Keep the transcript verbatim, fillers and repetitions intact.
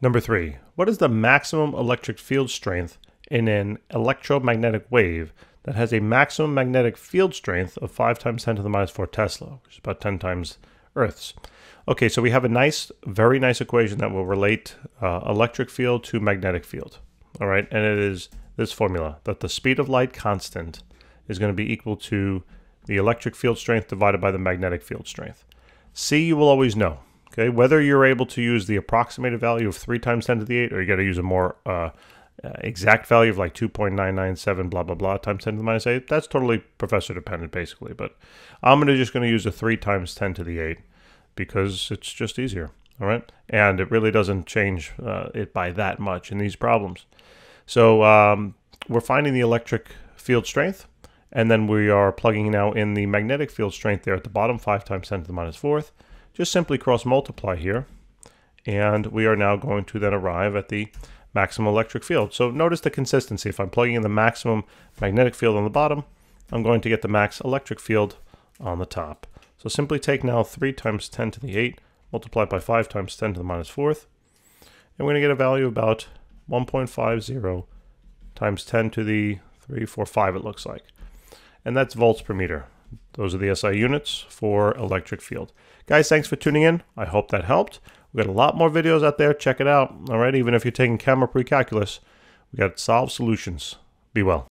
Number three, what is the maximum electric field strength in an electromagnetic wave that has a maximum magnetic field strength of five times ten to the minus four Tesla, which is about ten times Earth's? Okay, so we have a nice, very nice equation that will relate uh, electric field to magnetic field. All right, and it is this formula, that the speed of light constant is going to be equal to the electric field strength divided by the magnetic field strength. C, you will always know. Okay, whether you're able to use the approximated value of three times ten to the eight, or you got to use a more uh, exact value of like two point nine nine seven blah, blah, blah, times ten to the minus eight, that's totally professor dependent basically. But I'm gonna just going to use a three times ten to the eight because it's just easier, all right? And it really doesn't change uh, it by that much in these problems. So um, we're finding the electric field strength, and then we are plugging now in the magnetic field strength there at the bottom, five times ten to the minus fourth. Just simply cross multiply here, and we are now going to then arrive at the maximum electric field. So notice the consistency. If I'm plugging in the maximum magnetic field on the bottom, I'm going to get the max electric field on the top. So simply take now three times ten to the eight, multiplied by five times ten to the minus fourth, and we're going to get a value of about one point five zero times ten to the three, four, five, it looks like. And that's volts per meter. Those are the S I units for electric field. Guys, thanks for tuning in. I hope that helped. We've got a lot more videos out there. Check it out. All right, even if you're taking Chem or Pre-Calculus, we've got solved solutions. Be well.